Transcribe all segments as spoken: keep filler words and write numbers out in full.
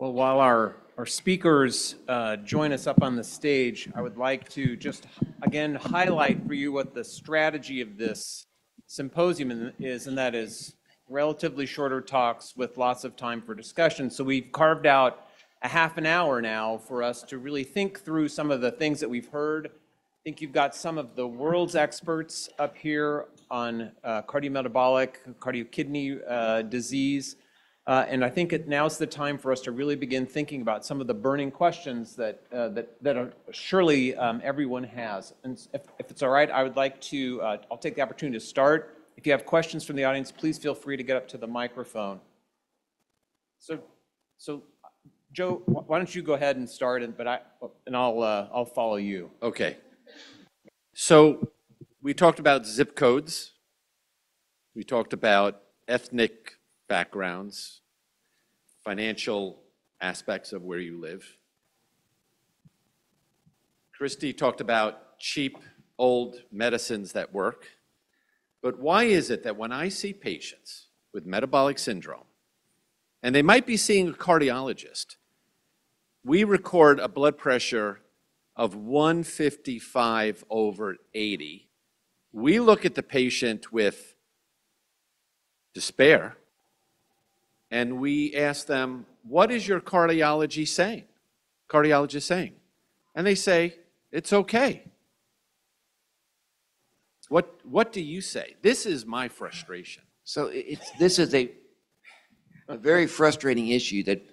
Well, while our, our speakers uh, join us up on the stage, I would like to just, again, highlight for you what the strategy of this symposium is, and that is relatively shorter talks with lots of time for discussion. So we've carved out a half an hour now for us to really think through some of the things that we've heard. I think you've got some of the world's experts up here on uh, cardiometabolic, cardiokidney uh, disease. Uh, and I think it, now's the time for us to really begin thinking about some of the burning questions that uh, that, that are surely um, everyone has. And if, if it's all right, I would like to, uh, I'll take the opportunity to start. If you have questions from the audience, please feel free to get up to the microphone. So, so Joe, why don't you go ahead and start, and, but I, and I'll, uh, I'll follow you. Okay. So we talked about zip codes. We talked about ethnic backgrounds, financial aspects of where you live. Christie talked about cheap old medicines that work. But why is it that when I see patients with metabolic syndrome, and they might be seeing a cardiologist, we record a blood pressure of one fifty-five over eighty. We look at the patient with despair, and we ask them, what is your cardiology saying? Cardiologist saying? And they say, it's okay. What, what do you say? This is my frustration. So it's, this is a, a very frustrating issue that,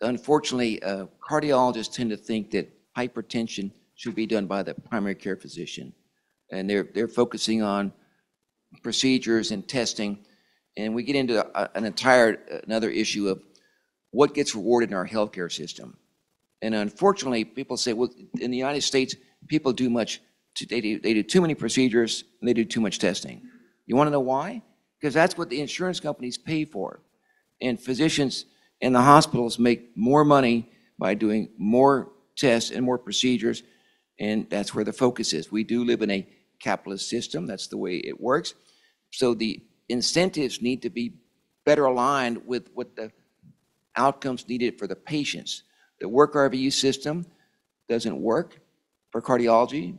unfortunately, uh, cardiologists tend to think that hypertension should be done by the primary care physician. And they're, they're focusing on procedures and testing. And we get into an entire, another issue of what gets rewarded in our healthcare system. And unfortunately, people say, well, in the United States, people do much, they do, they do too many procedures, and they do too much testing. You want to know why? Because that's what the insurance companies pay for. And physicians and the hospitals make more money by doing more tests and more procedures, and that's where the focus is. We do live in a capitalist system. That's the way it works. So the incentives need to be better aligned with what the outcomes needed for the patients. The work R V U system doesn't work for cardiology.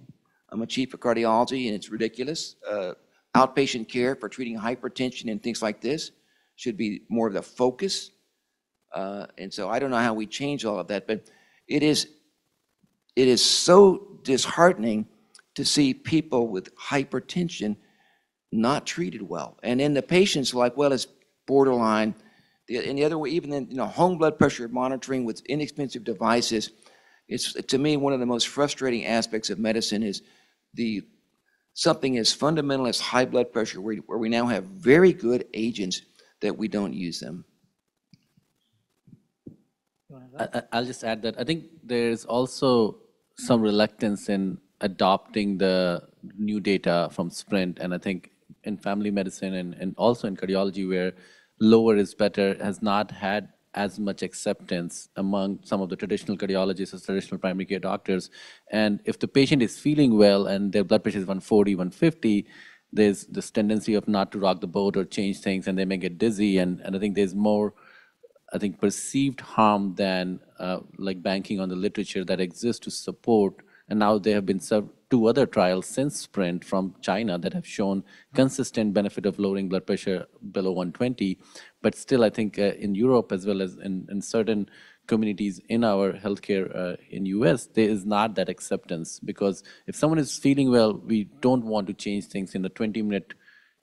I'm a chief of cardiology, and it's ridiculous. Uh, outpatient care for treating hypertension and things like this should be more of the focus. Uh, and so I don't know how we change all of that, but it is, it is so disheartening to see people with hypertension not treated well. And then the patients like, well, it's borderline. The, and the other way, even in, you know, home blood pressure monitoring with inexpensive devices, it's, to me, one of the most frustrating aspects of medicine is the something as fundamental as high blood pressure, where, where we now have very good agents that we don't use them. I, I'll just add that I think there's also some reluctance in adopting the new data from SPRINT, and I think in family medicine and, and also in cardiology, where lower is better has not had as much acceptance among some of the traditional cardiologists or traditional primary care doctors. And if the patient is feeling well and their blood pressure is one forty, one fifty, there's this tendency of not to rock the boat or change things, and they may get dizzy. And, and I think there's more, I think, perceived harm than uh, like banking on the literature that exists to support. And now there have been two other trials since SPRINT from China that have shown consistent benefit of lowering blood pressure below one twenty. But still, I think uh, in Europe, as well as in, in certain communities in our healthcare uh, in U S, there is not that acceptance. Because if someone is feeling well, we don't want to change things in the twenty minute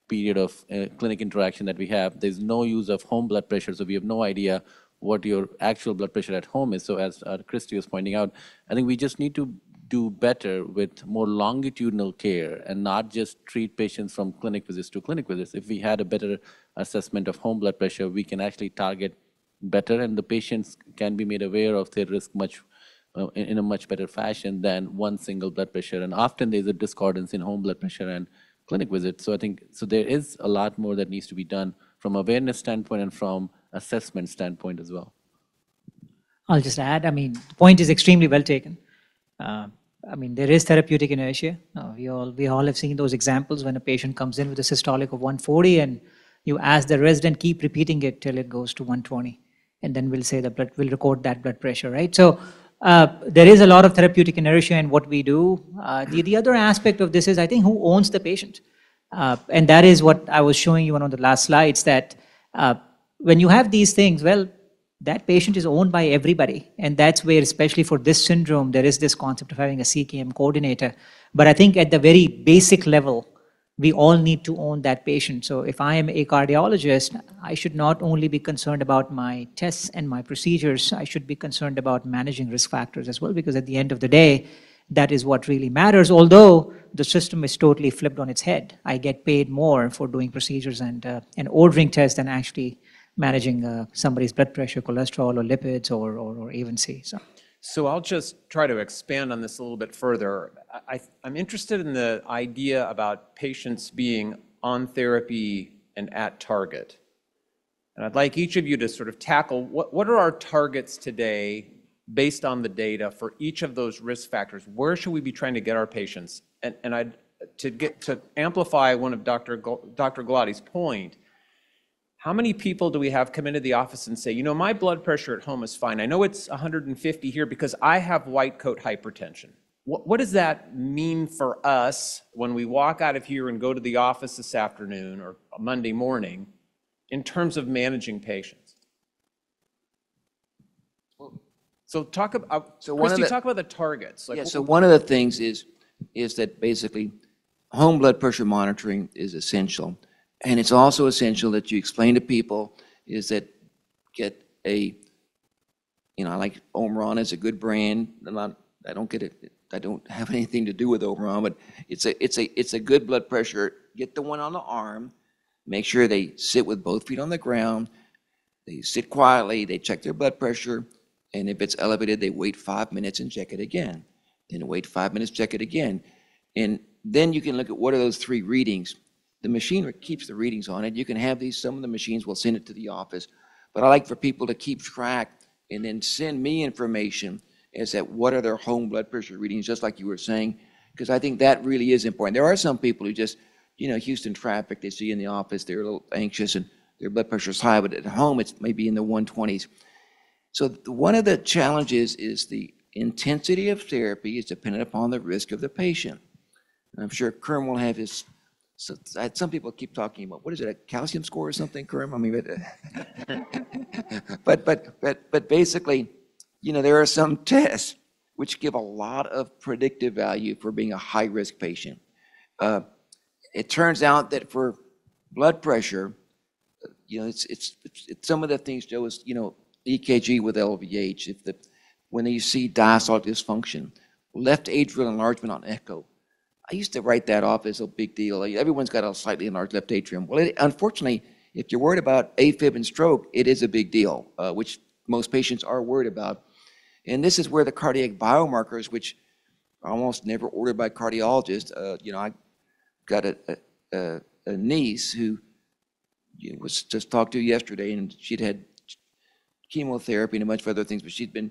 period of uh, clinic interaction that we have. There's no use of home blood pressure, so we have no idea what your actual blood pressure at home is. So as uh, Christie was pointing out, I think we just need to do better with more longitudinal care and not just treat patients from clinic visits to clinic visits. If we had a better assessment of home blood pressure, we can actually target better, and the patients can be made aware of their risk much uh, in a much better fashion than one single blood pressure. And often there's a discordance in home blood pressure and clinic visits. So I think, so there is a lot more that needs to be done from awareness standpoint and from assessment standpoint as well. I'll just add, I mean, the point is extremely well taken. Uh, I mean, there is therapeutic inertia. Uh, we all we all have seen those examples when a patient comes in with a systolic of one forty and you, as the resident, keep repeating it till it goes to one twenty. and then we'll say the blood, we'll record that blood pressure, right? So uh, there is a lot of therapeutic inertia in what we do. Uh, the, the other aspect of this is, I think, who owns the patient? Uh, and that is what I was showing you on one of the last slides, that uh, when you have these things, well, that patient is owned by everybody. And that's where, especially for this syndrome, there is this concept of having a C K M coordinator. But I think at the very basic level, we all need to own that patient. So if I am a cardiologist, I should not only be concerned about my tests and my procedures, I should be concerned about managing risk factors as well, because at the end of the day, that is what really matters. Although the system is totally flipped on its head. I get paid more for doing procedures and, uh, and ordering tests than actually managing uh, somebody's blood pressure, cholesterol, or lipids, or, or, or A one C. So. so I'll just try to expand on this a little bit further. I, I'm interested in the idea about patients being on therapy and at target. And I'd like each of you to sort of tackle what, what are our targets today based on the data for each of those risk factors? Where should we be trying to get our patients? And, and I'd, to, get, to amplify one of Doctor Go, Doctor Gulati's point, how many people do we have come into the office and say, you know, my blood pressure at home is fine. I know it's one hundred fifty here because I have white coat hypertension. What, what does that mean for us when we walk out of here and go to the office this afternoon or Monday morning in terms of managing patients? So talk about, so Christie, talk about the targets. Like, yeah, so one of the things is, is that basically home blood pressure monitoring is essential. And it's also essential that you explain to people is that get a, you know, I like Omron is a good brand. I'm not, I don't get it. I don't have anything to do with Omron, but it's a, it's a, it's a good blood pressure. Get the one on the arm. Make sure they sit with both feet on the ground. They sit quietly. They check their blood pressure, and if it's elevated, they wait five minutes and check it again. Then wait five minutes, check it again, and then you can look at what are those three readings. The machine keeps the readings on it. You can have these, some of the machines will send it to the office, but I like for people to keep track and then send me information as that what are their home blood pressure readings, just like you were saying, because I think that really is important. There are some people who just, you know, Houston traffic, they see in the office, they're a little anxious and their blood pressure is high, but at home it's maybe in the one twenties. So the, one of the challenges is the intensity of therapy is dependent upon the risk of the patient. And I'm sure Kerem will have his. So some people keep talking about, what is it, a calcium score or something, Kerem? I mean, but, but, but, but basically, you know, there are some tests which give a lot of predictive value for being a high-risk patient. Uh, it turns out that for blood pressure, you know, it's, it's, it's, it's some of the things, Joe, is, you know, E K G with L V H, if the, when you see diastolic dysfunction, left atrial enlargement on echo, I used to write that off as a big deal. Everyone's got a slightly enlarged left atrium. Well, it, unfortunately, if you're worried about AFib and stroke, it is a big deal, uh, which most patients are worried about. And this is where the cardiac biomarkers, which are almost never ordered by cardiologists, uh, you know, I got a, a, a niece who you know, was just talked to yesterday, and she'd had chemotherapy and a bunch of other things, but she'd been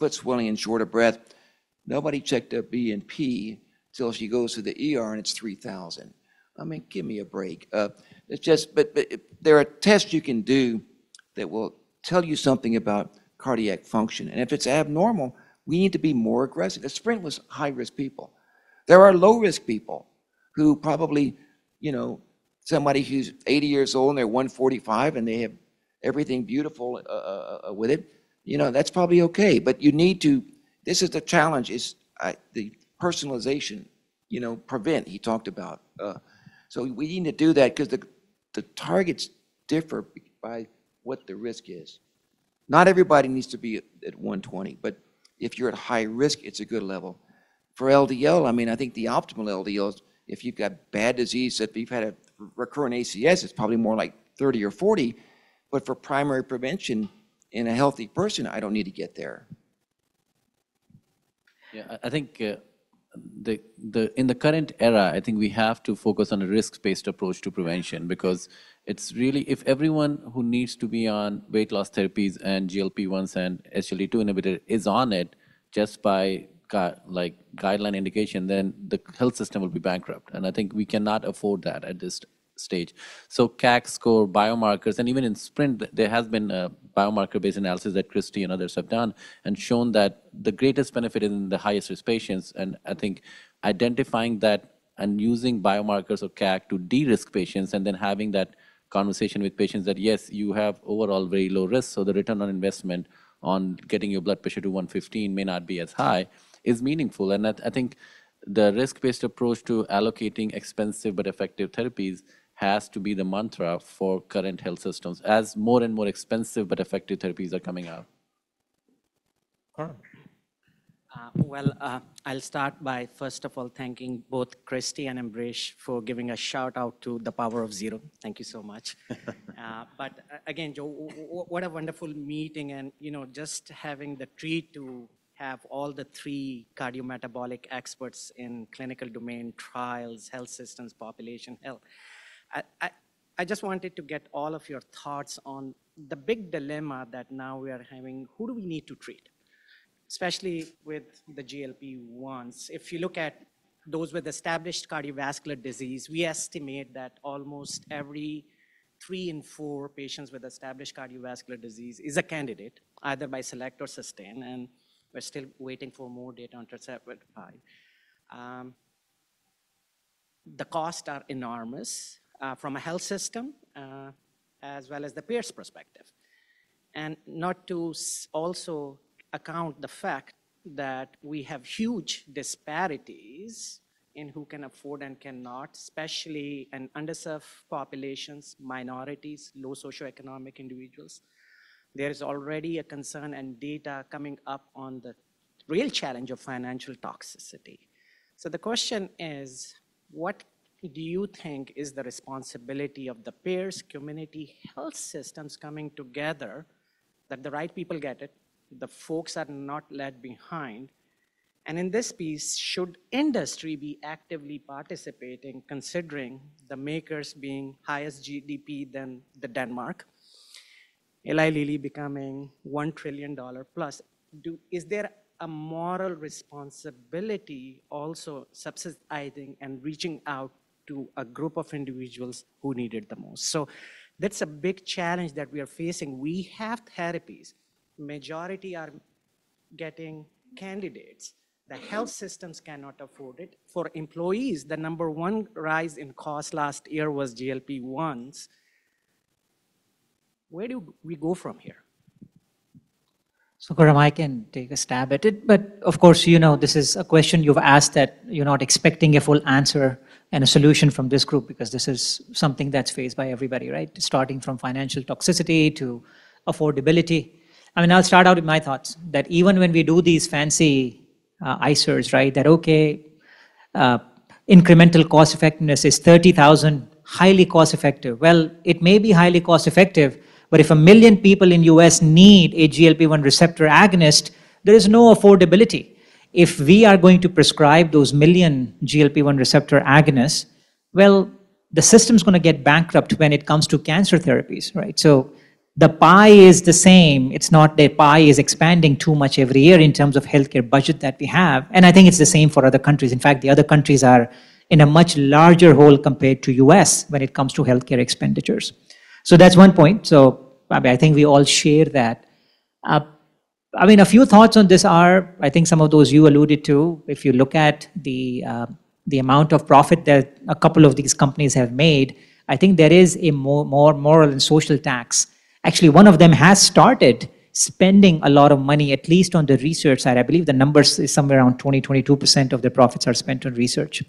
foot swelling and short of breath. Nobody checked a B N P. Until she goes to the E R and it's three thousand. I mean, give me a break. Uh, it's just, but, but there are tests you can do that will tell you something about cardiac function. And if it's abnormal, we need to be more aggressive. The SPRINT was high-risk people. There are low-risk people who probably, you know, somebody who's eighty years old and they're one forty-five and they have everything beautiful uh, uh, with it, you know, that's probably okay. But you need to, this is the challenge, is uh, the personalization, you know, prevent, he talked about. Uh, so we need to do that because the, the targets differ by what the risk is. Not everybody needs to be at one twenty, but if you're at high risk, it's a good level. For L D L, I mean, I think the optimal L D L is if you've got bad disease, if you've had a recurrent A C S, it's probably more like thirty or forty, but for primary prevention in a healthy person, I don't need to get there. Yeah, I think uh The, the, in the current era, I think we have to focus on a risk-based approach to prevention because it's really, if everyone who needs to be on weight loss therapies and G L P ones and S G L T two inhibitor is on it just by like guideline indication, then the health system will be bankrupt. And I think we cannot afford that at this stage. So C A C score, biomarkers, and even in SPRINT, there has been a biomarker-based analysis that Christie and others have done and shown that the greatest benefit is in the highest risk patients. And I think identifying that and using biomarkers or C A C to de-risk patients and then having that conversation with patients that, yes, you have overall very low risk, so the return on investment on getting your blood pressure to one fifteen may not be as high is meaningful. And I, th I think the risk-based approach to allocating expensive but effective therapies has to be the mantra for current health systems as more and more expensive but effective therapies are coming out. All right. Uh, well, uh, I'll start by, first of all, thanking both Christie and Embrace for giving a shout out to the power of zero. Thank you so much. uh, but again, Joe, what a wonderful meeting, and you know, just having the treat to have all the three cardiometabolic experts in clinical domain, trials, health systems, population health. I, I, I just wanted to get all of your thoughts on the big dilemma that now we are having. Who do we need to treat? Especially with the G L P ones. If you look at those with established cardiovascular disease, we estimate that almost every three in four patients with established cardiovascular disease is a candidate, either by SELECT or SUSTAIN, and we're still waiting for more data on tirzepatide. Um, the costs are enormous uh, from a health system uh, as well as the peers' perspective. And not to also account the fact that we have huge disparities in who can afford and cannot, especially in underserved populations, minorities, low socioeconomic individuals. There is already a concern and data coming up on the real challenge of financial toxicity. So the question is, what do you think is the responsibility of the payers, community health systems coming together, that the right people get it, the folks are not left behind? And in this piece, should industry be actively participating, considering the makers being highest G D P than the Denmark? Eli Lilly becoming one trillion dollars plus. Do, is there a moral responsibility also subsidizing and reaching out to a group of individuals who need it the most? So that's a big challenge that we are facing. We have therapies. Majority are getting candidates. The health systems cannot afford it. For employees, the number one rise in cost last year was G L P ones. Where do we go from here? So, Kerem, I can take a stab at it, but of course, you know, this is a question you've asked that you're not expecting a full answer and a solution from this group, because this is something that's faced by everybody, right? Starting from financial toxicity to affordability. I mean, I'll start out with my thoughts that even when we do these fancy uh, I C E Rs, right, that okay, uh, incremental cost effectiveness is thirty thousand, highly cost effective. Well, it may be highly cost effective, but if a million people in U S need a G L P one receptor agonist, there is no affordability. If we are going to prescribe those million G L P one receptor agonists, well, the system's going to get bankrupt when it comes to cancer therapies, right? So the pie is the same. It's not the pie is expanding too much every year in terms of healthcare budget that we have. And I think it's the same for other countries. In fact, the other countries are in a much larger hole compared to U S when it comes to healthcare expenditures. So that's one point. So I think we all share that. Uh, I mean, a few thoughts on this are, I think some of those you alluded to. If you look at the, uh, the amount of profit that a couple of these companies have made, I think there is a more, more moral and social tax. Actually, one of them has started spending a lot of money, at least on the research side. I believe the numbers is somewhere around twenty, twenty-two percent of their profits are spent on research.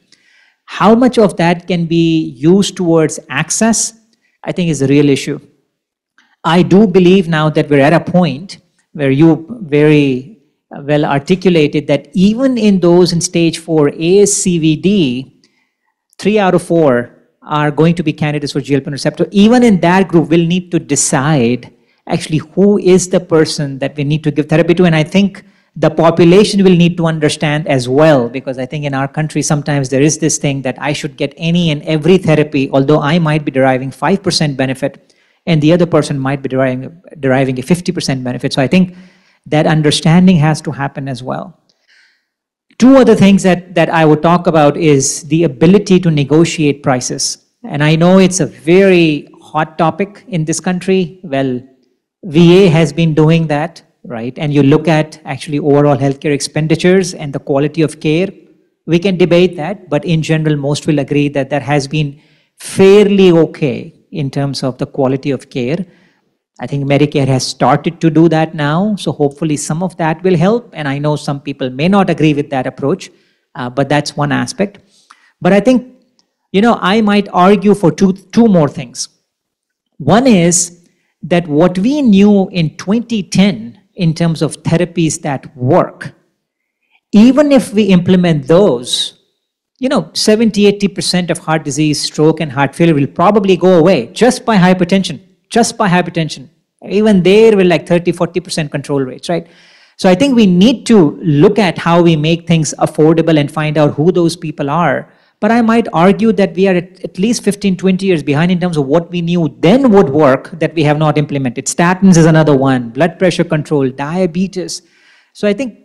How much of that can be used towards access, I think is the real issue. I do believe now that we're at a point where you very well articulated that even in those in stage four A S C V D, three out of four are going to be candidates for G L P one receptor. Even in that group, we'll need to decide actually who is the person that we need to give therapy to. And I think the population will need to understand as well, because I think in our country sometimes there is this thing that I should get any and every therapy, although I might be deriving five percent benefit and the other person might be deriving, deriving a fifty percent benefit. So I think that understanding has to happen as well. Two other things that, that I would talk about is the ability to negotiate prices. And I know it's a very hot topic in this country. Well, V A has been doing that, right? And you look at actually overall healthcare expenditures and the quality of care. We can debate that, but in general, most will agree that that has been fairly okay in terms of the quality of care. I think Medicare has started to do that now, so hopefully some of that will help. And I know some people may not agree with that approach, uh, but that's one aspect. But I think, you know, I might argue for two, two more things. One is that what we knew in twenty ten in terms of therapies that work, even if we implement those, you know, seventy, eighty percent of heart disease, stroke, and heart failure will probably go away just by hypertension. Just by hypertension. Even there we're like thirty, forty percent control rates, right? So I think we need to look at how we make things affordable and find out who those people are. But I might argue that we are at, at least fifteen, twenty years behind in terms of what we knew then would work that we have not implemented. Statins is another one, blood pressure control, diabetes. So I think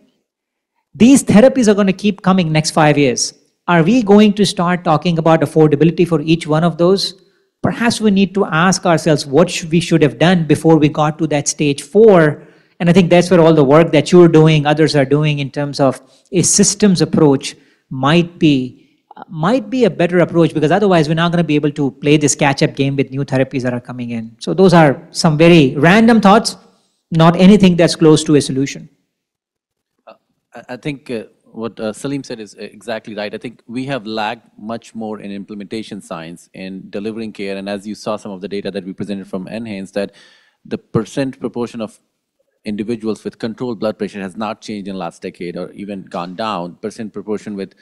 these therapies are going to keep coming next five years. Are we going to start talking about affordability for each one of those? Perhaps we need to ask ourselves what should we should have done before we got to that stage four. And I think that's where all the work that you're doing, others are doing in terms of a systems approach might be, might be a better approach, because otherwise we're not going to be able to play this catch-up game with new therapies that are coming in. So those are some very random thoughts, not anything that's close to a solution. Uh, I think uh, what uh, Salim said is exactly right. I think we have lagged much more in implementation science in delivering care. And as you saw some of the data that we presented from NHANES, that the percent proportion of individuals with controlled blood pressure has not changed in the last decade or even gone down. Percent proportion with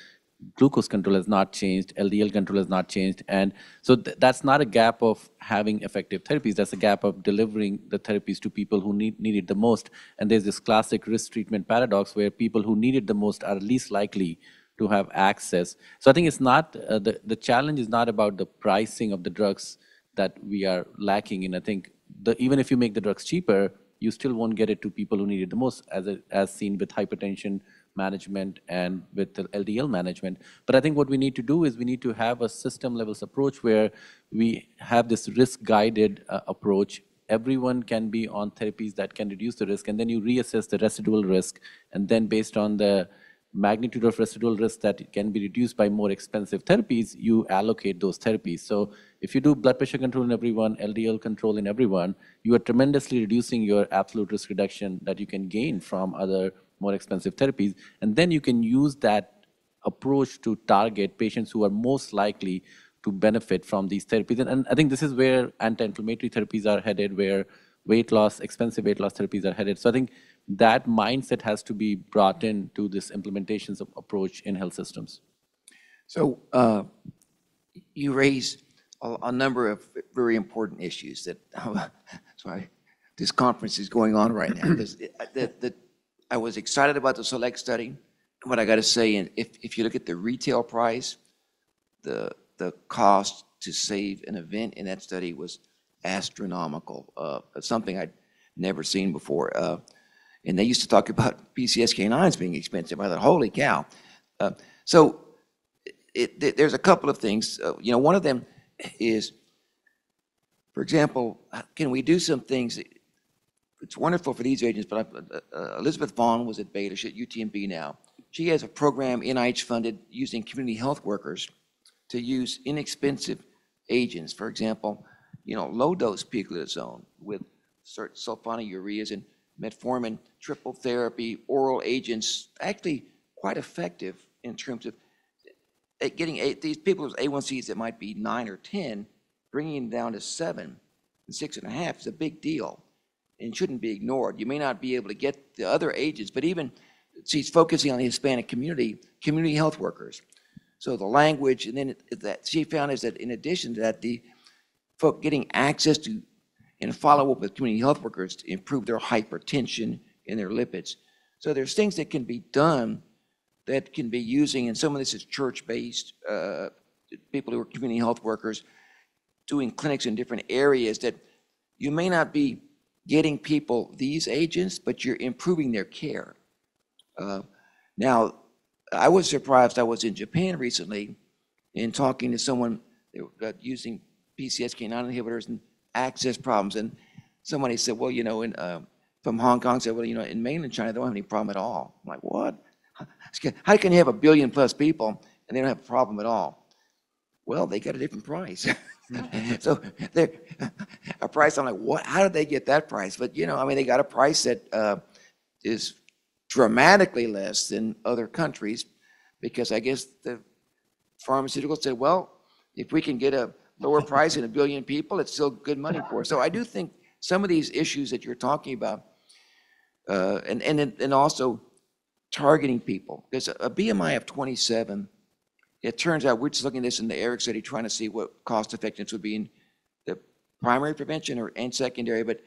glucose control has not changed, L D L control has not changed. And so th that's not a gap of having effective therapies, that's a gap of delivering the therapies to people who need, need it the most. And there's this classic risk treatment paradox where people who need it the most are least likely to have access. So I think it's not, uh, the, the challenge is not about the pricing of the drugs that we are lacking in. I think the, even if you make the drugs cheaper, you still won't get it to people who need it the most, as, a, as seen with hypertension management and with the L D L management. But I think what we need to do is we need to have a system levels approach where we have this risk guided uh, approach. Everyone can be on therapies that can reduce the risk, and then you reassess the residual risk, and then based on the magnitude of residual risk that can be reduced by more expensive therapies, you allocate those therapies. So if you do blood pressure control in everyone, L D L control in everyone, you are tremendously reducing your absolute risk reduction that you can gain from other more expensive therapies, and then you can use that approach to target patients who are most likely to benefit from these therapies. And, and I think this is where anti-inflammatory therapies are headed, where weight loss, expensive weight loss therapies are headed. So I think that mindset has to be brought into this implementations of approach in health systems. So uh, you raise a, a number of very important issues that, uh, sorry, this conference is going on right now. the, the, I was excited about the SELECT study. What I got to say, and if, if you look at the retail price, the, the cost to save an event in that study was astronomical, uh, something I'd never seen before. Uh, and they used to talk about P C S K nines being expensive. I thought, holy cow. Uh, so it, it, there's a couple of things. Uh, you know, one of them is, for example, can we do some things that, it's wonderful for these agents, but I, uh, Elizabeth Vaughn was at Baylor, she's at U T M B now. She has a program, N I H funded, using community health workers to use inexpensive agents. For example, you know, low-dose piclizone with certain sulfonylureas and metformin, triple therapy, oral agents, actually quite effective in terms of getting a, these people with A one Cs that might be nine or ten, bringing them down to seven and six and a half is a big deal. And shouldn't be ignored. You may not be able to get the other agents, but even she's focusing on the Hispanic community, community health workers. So the language, and then it, that she found is that in addition to that, the folk getting access to and follow up with community health workers to improve their hypertension and their lipids. So there's things that can be done that can be using, and some of this is church-based, uh, people who are community health workers doing clinics in different areas that you may not be getting people these agents, but you're improving their care. Uh, now, I was surprised. I was in Japan recently and talking to someone they were uh, using P C S K nine inhibitors and access problems. And somebody said, well, you know, in, uh, from Hong Kong said, well, you know, in mainland China, they don't have any problem at all. I'm like, what? How can you have a billion plus people and they don't have a problem at all? Well, they got a different price. So they're a price, I'm like, what? How did they get that price? But, you know, I mean, they got a price that uh, is dramatically less than other countries because I guess the pharmaceuticals said, well, if we can get a lower price in a billion people, it's still good money for us. So I do think some of these issues that you're talking about uh, and, and, and also targeting people. There's a, a B M I of twenty-seven. It turns out we're just looking at this in the ERIC study, trying to see what cost effectiveness would be in the primary prevention or and secondary. But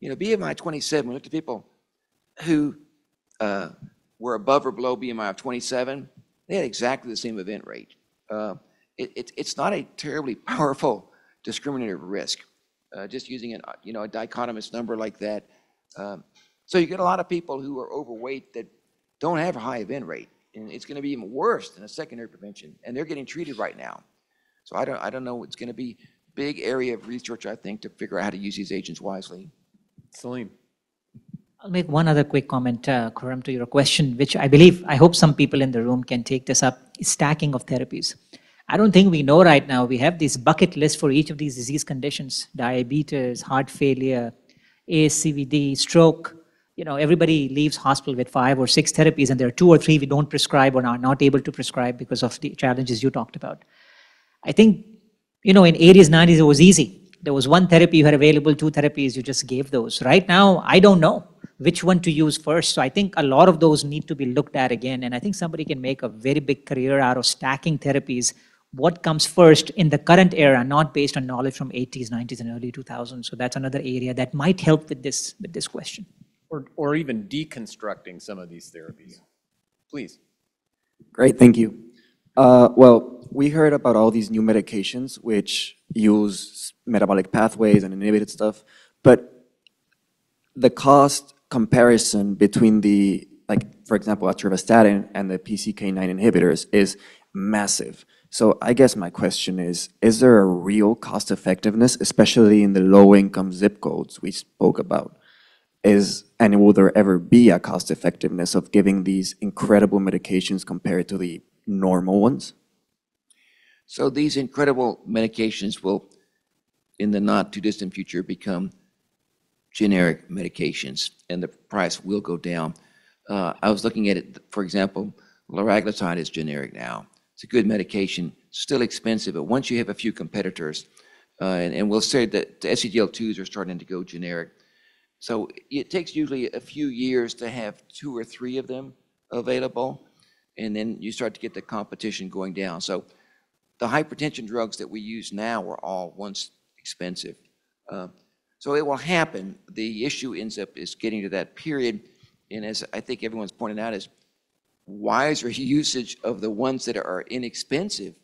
you know, B M I twenty-seven, we looked at people who uh, were above or below B M I of twenty-seven. They had exactly the same event rate. Uh, it, it, it's not a terribly powerful discriminator of risk. Uh, just using an you know a dichotomous number like that. Um, so you get a lot of people who are overweight that don't have a high event rate. And it's going to be even worse than a secondary prevention, and they're getting treated right now. So I don't, I don't know. It's going to be a big area of research, I think, to figure out how to use these agents wisely. Salim. I'll make one other quick comment, uh, Kerem, to your question, which I believe, I hope some people in the room can take this up, is stacking of therapies. I don't think we know right now. We have this bucket list for each of these disease conditions, diabetes, heart failure, A S C V D, stroke. You know, everybody leaves hospital with five or six therapies, and there are two or three we don't prescribe or are not able to prescribe because of the challenges you talked about. I think, you know, in eighties, nineties, it was easy. There was one therapy you had available, two therapies, you just gave those. Right now, I don't know which one to use first. So I think a lot of those need to be looked at again. And I think somebody can make a very big career out of stacking therapies. What comes first in the current era, not based on knowledge from eighties, nineties, and early two thousands. So that's another area that might help with this, with this question. Or, or even deconstructing some of these therapies. Please. Great, thank you. Uh, well, we heard about all these new medications which use metabolic pathways and inhibited stuff, but the cost comparison between the, like, for example, atorvastatin and the P C S K nine inhibitors is massive. So I guess my question is, is there a real cost effectiveness, especially in the low-income zip codes we spoke about? Is, and will there ever be a cost effectiveness of giving these incredible medications compared to the normal ones? So these incredible medications will, in the not too distant future, become generic medications, and the price will go down. Uh, I was looking at it, for example, liraglutide is generic now. It's a good medication, still expensive, but once you have a few competitors, uh, and, and we'll say that the S G L T twos are starting to go generic. So it takes usually a few years to have two or three of them available, and then you start to get the competition going down. So the hypertension drugs that we use now are all once expensive. Uh, so it will happen. The issue ends up is getting to that period, and as I think everyone's pointed out, is wiser usage of the ones that are inexpensive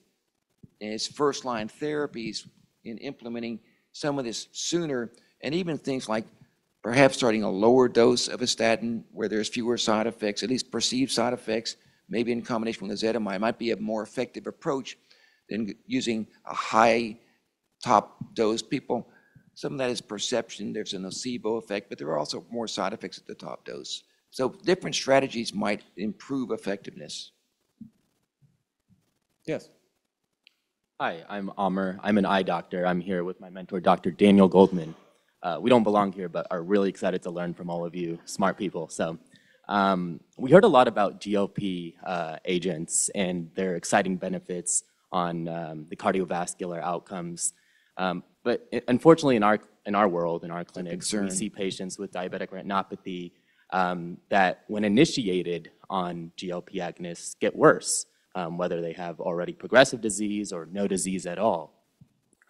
as first-line therapies in implementing some of this sooner, and even things like perhaps starting a lower dose of a statin where there's fewer side effects, at least perceived side effects, maybe in combination with ezetimibe, might be a more effective approach than using a high top dose. People, some of that is perception, there's a nocebo effect, but there are also more side effects at the top dose. So different strategies might improve effectiveness. Yes. Hi, I'm Amr. I'm an eye doctor. I'm here with my mentor, Doctor Daniel Goldman. Uh, we don't belong here, but are really excited to learn from all of you smart people. So um, we heard a lot about G L P uh, agents and their exciting benefits on um, the cardiovascular outcomes. Um, but it, unfortunately, in our, in our world, in our clinics, we see patients with diabetic retinopathy um, that, when initiated on G L P agonists, get worse, um, whether they have already progressive disease or no disease at all.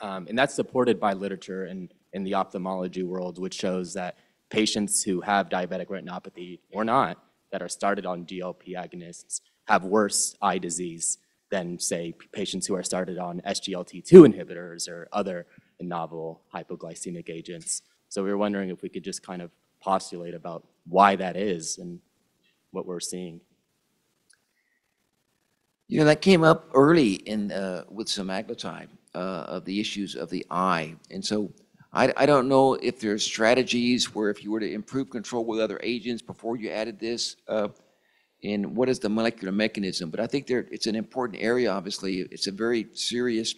Um, and that's supported by literature and in the ophthalmology world, which shows that patients who have diabetic retinopathy or not that are started on G L P agonists have worse eye disease than, say, patients who are started on S G L T two inhibitors or other novel hypoglycemic agents. So we were wondering if we could just kind of postulate about why that is and what we're seeing. You know, that came up early in uh, with semaglutide. uh, of the issues of the eye. And so I, I don't know if there's strategies where if you were to improve control with other agents before you added this, uh, and what is the molecular mechanism? But I think there, it's an important area, obviously. It's a very serious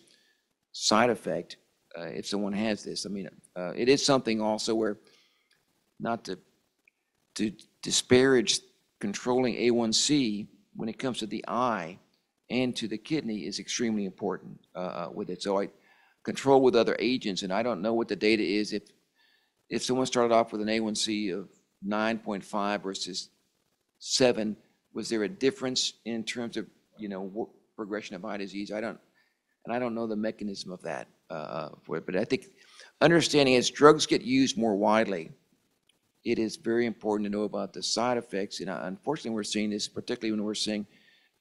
side effect uh, if someone has this. I mean, uh, it is something also where, not to, to disparage controlling A one C when it comes to the eye and to the kidney is extremely important uh, with it. So I control with other agents, and I don't know what the data is. If, if someone started off with an A one C of nine point five versus seven, was there a difference in terms of, you know, progression of eye disease? I don't, and I don't know the mechanism of that uh, for it. But I think understanding as drugs get used more widely, it is very important to know about the side effects. And unfortunately, we're seeing this, particularly when we're seeing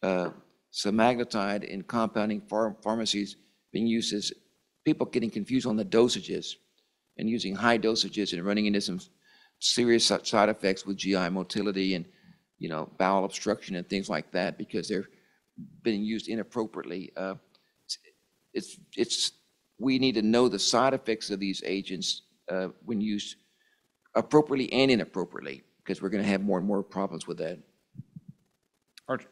uh, semaglutide in compounding phar pharmacies being used as people getting confused on the dosages and using high dosages and running into some serious side effects with G I motility and, you know, bowel obstruction and things like that because they're being used inappropriately. Uh, it's, it's, we need to know the side effects of these agents uh, when used appropriately and inappropriately, because we're going to have more and more problems with that. Arthur.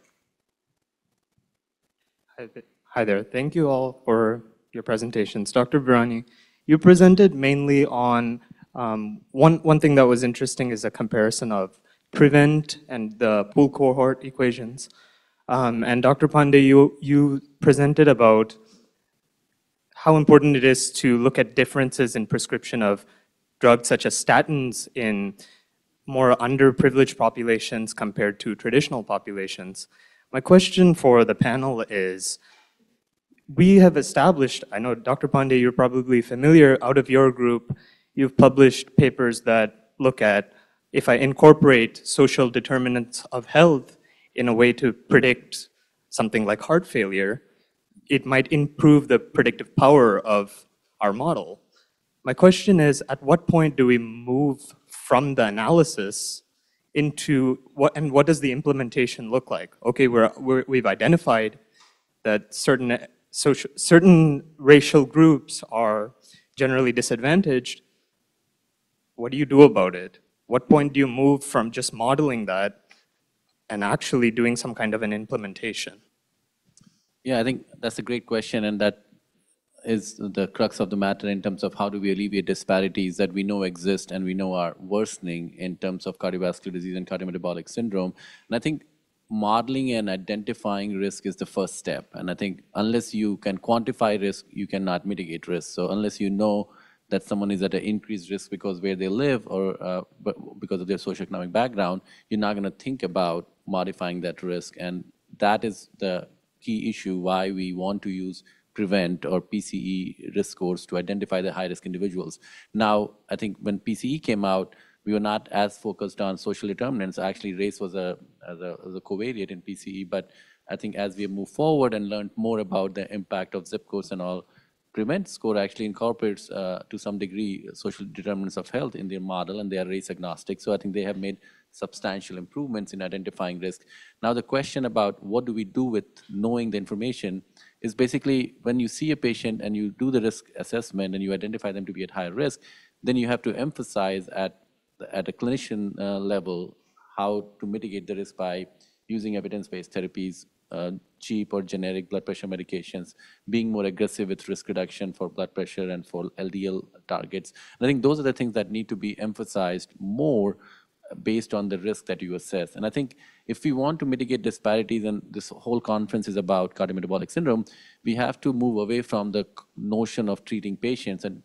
Hi there. Thank you all for your presentations. Doctor Birani, you presented mainly on um, one, one thing that was interesting is a comparison of PREVENT and the pool cohort equations. Um, and Doctor Pandey, you, you presented about how important it is to look at differences in prescription of drugs such as statins in more underprivileged populations compared to traditional populations. My question for the panel is, we have established, I know Doctor Pandey, you're probably familiar, out of your group, you've published papers that look at, if I incorporate social determinants of health in a way to predict something like heart failure, it might improve the predictive power of our model. My question is, at what point do we move from the analysis into what, and what does the implementation look like? Okay, we're, we're, we've identified that certain, social, certain racial groups are generally disadvantaged. What do you do about it? What point do you move from just modeling that and actually doing some kind of an implementation? Yeah, I think that's a great question, and that is the crux of the matter in terms of how do we alleviate disparities that we know exist and we know are worsening in terms of cardiovascular disease and cardiometabolic syndrome. And I think modeling and identifying risk is the first step. And I think unless you can quantify risk, you cannot mitigate risk. So unless you know that someone is at an increased risk because where they live or uh, because of their socioeconomic background, you're not going to think about modifying that risk. And that is the key issue why we want to use PREVENT or P C E risk scores to identify the high-risk individuals. Now, I think when P C E came out, we were not as focused on social determinants. Actually, race was a, as a, as a covariate in P C E, but I think as we move forward and learned more about the impact of zip codes and all, PREVENT score actually incorporates, uh, to some degree, social determinants of health in their model, and they are race agnostic. So I think they have made substantial improvements in identifying risk. Now, the question about what do we do with knowing the information is basically when you see a patient and you do the risk assessment and you identify them to be at higher risk, then you have to emphasize at, at a clinician uh, level how to mitigate the risk by using evidence-based therapies, uh, cheap or generic blood pressure medications, being more aggressive with risk reduction for blood pressure and for L D L targets. And I think those are the things that need to be emphasized more based on the risk that you assess. And I think if we want to mitigate disparities, and this whole conference is about cardiometabolic syndrome, we have to move away from the notion of treating patients and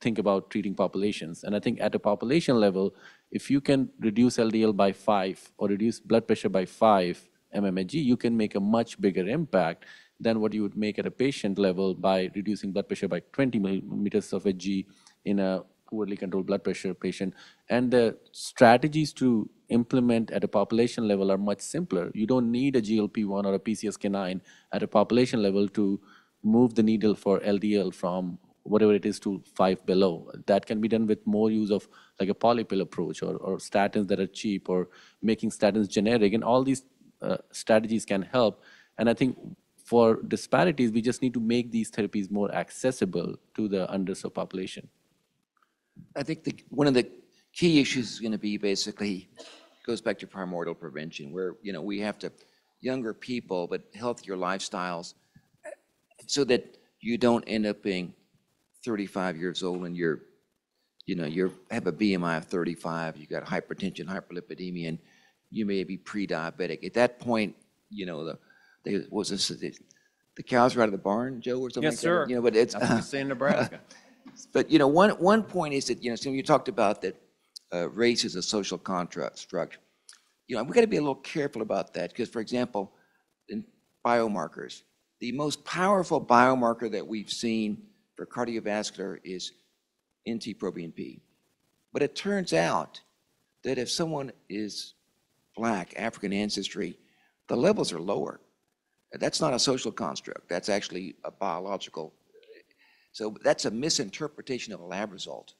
think about treating populations. And I think at a population level, if you can reduce L D L by five or reduce blood pressure by five mmHg, you can make a much bigger impact than what you would make at a patient level by reducing blood pressure by twenty millimeters of Hg in a poorly controlled blood pressure patient. And the strategies to implement at a population level are much simpler. You don't need a G L P one or a P C S K nine at a population level to move the needle for L D L from whatever it is to five below. That can be done with more use of like a polypill approach or, or statins that are cheap or making statins generic, and all these uh, strategies can help. And I think for disparities, we just need to make these therapies more accessible to the underserved population. I think the, one of the key issues is going to be basically goes back to primordial prevention, where you know we have to younger people but healthier lifestyles, so that you don't end up being thirty-five years old and you're, you know, you have a B M I of thirty-five. You got hypertension, hyperlipidemia, and you may be pre-diabetic. At that point, you know the, the was this the, the cows were out of the barn, Joe, or something. Yes, like sir. That? You know, but it's uh, in Nebraska. But you know, one one point is that you know, so you talked about that uh, race is a social contract structure. You know, we got to be a little careful about that because, for example, in biomarkers, the most powerful biomarker that we've seen for cardiovascular is N T-proBNP. But it turns out that if someone is black, African ancestry, the levels are lower. That's not a social construct. That's actually a biological. So that's a misinterpretation of a lab result,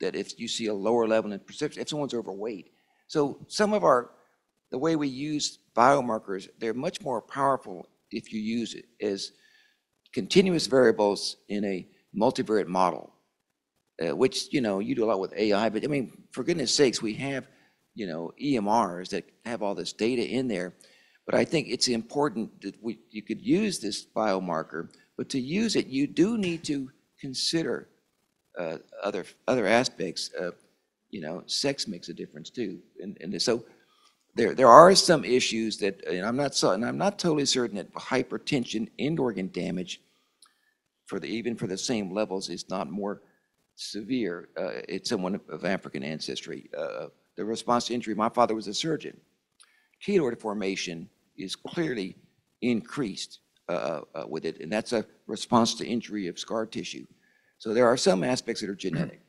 that if you see a lower level in perception, if someone's overweight. So some of our, the way we use biomarkers, they're much more powerful if you use it as continuous variables in a multivariate model. Uh, which, you know, you do a lot with A I, but I mean, for goodness sakes, we have, you know, E M Rs that have all this data in there. But I think it's important that we, you could use this biomarker, but to use it, you do need to consider uh, other, other aspects. Uh, you know, sex makes a difference too. And, and so there, there are some issues that, and I'm not, and I'm not totally certain that hypertension and organ damage, for the, even for the same levels, is not more severe. Uh, it's someone of African ancestry. Uh, the response to injury, my father was a surgeon. Keloid formation is clearly increased uh, uh, with it, and that's a response to injury of scar tissue. So there are some aspects that are genetic.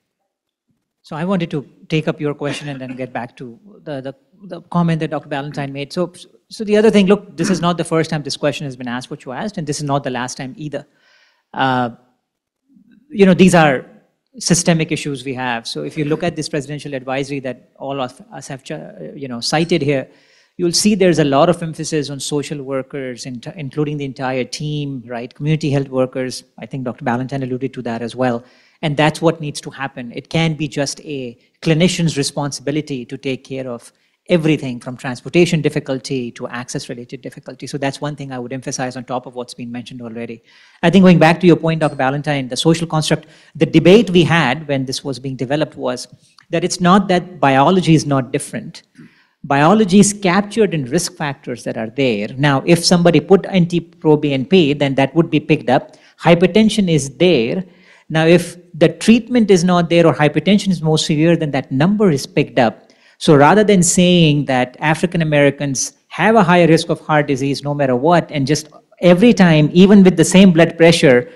So I wanted to take up your question and then get back to the, the, the comment that Doctor Ballantyne made. So, so the other thing, look, this is not the first time this question has been asked, what you asked, and this is not the last time either. Uh, you know, these are systemic issues we have. So if you look at this presidential advisory that all of us have you know, cited here, you'll see there's a lot of emphasis on social workers, including the entire team, right? Community health workers. I think Doctor Ballantyne alluded to that as well. And that's what needs to happen. It can be just a clinician's responsibility to take care of everything from transportation difficulty to access-related difficulty. So that's one thing I would emphasize on top of what's been mentioned already. I think going back to your point, Doctor Ballantyne, the social construct, the debate we had when this was being developed was that it's not that biology is not different. Biology is captured in risk factors that are there. Now, if somebody put N T-proBNP, then that would be picked up. Hypertension is there. Now, if the treatment is not there or hypertension is more severe, then that number is picked up. So rather than saying that African Americans have a higher risk of heart disease no matter what, and just every time, even with the same blood pressure,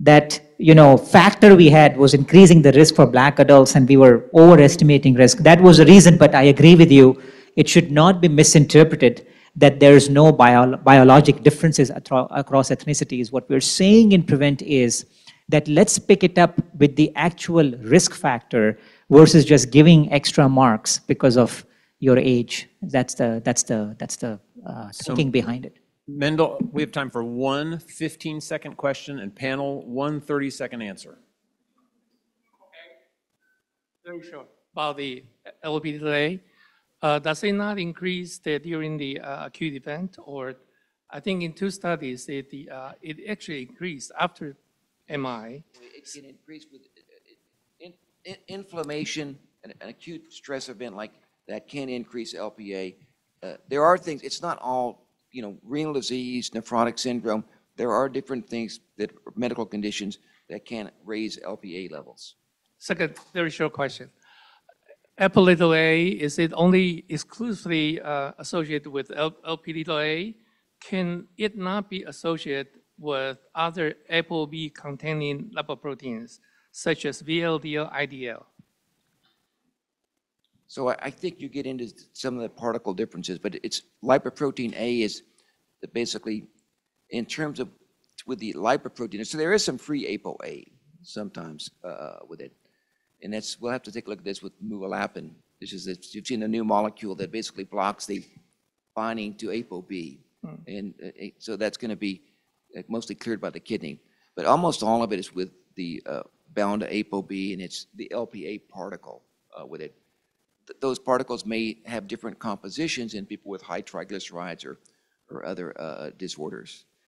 that you know factor we had was increasing the risk for black adults and we were overestimating risk. That was the reason, but I agree with you, it should not be misinterpreted that there is no bio biologic differences across ethnicities. What we're saying in PREVENT is that let's pick it up with the actual risk factor versus just giving extra marks because of your age. That's the, that's the, that's the uh, thinking so, behind it. Mendel, we have time for one fifteen second question and panel, one thirty second answer. Very okay. Short. About the L V delay, uh, does it not increase the, during the uh, acute event? Or I think in two studies, it, the, uh, it actually increased after M I. It can increase with inflammation, an acute stress event like that can increase L P A. Uh, there are things, it's not all, you know, renal disease, nephrotic syndrome. There are different things, that medical conditions that can raise L P A levels. Second, very short question. Apo(a), is it only exclusively uh, associated with L P A? Can it not be associated with other ApoB containing lipoproteins, such as V L D L, I D L? So I, I think you get into some of the particle differences, but it's lipoprotein A is basically, in terms of with the lipoprotein, so there is some free ApoA sometimes uh, with it. And that's, we'll have to take a look at this with muvalapin. This is, a, you've seen a new molecule that basically blocks the binding to ApoB. Hmm. And uh, so that's gonna be mostly cleared by the kidney, but almost all of it is with the uh, bound to ApoB, and it's the L P A particle uh, with it. Th those particles may have different compositions in people with high triglycerides or, or other uh, disorders.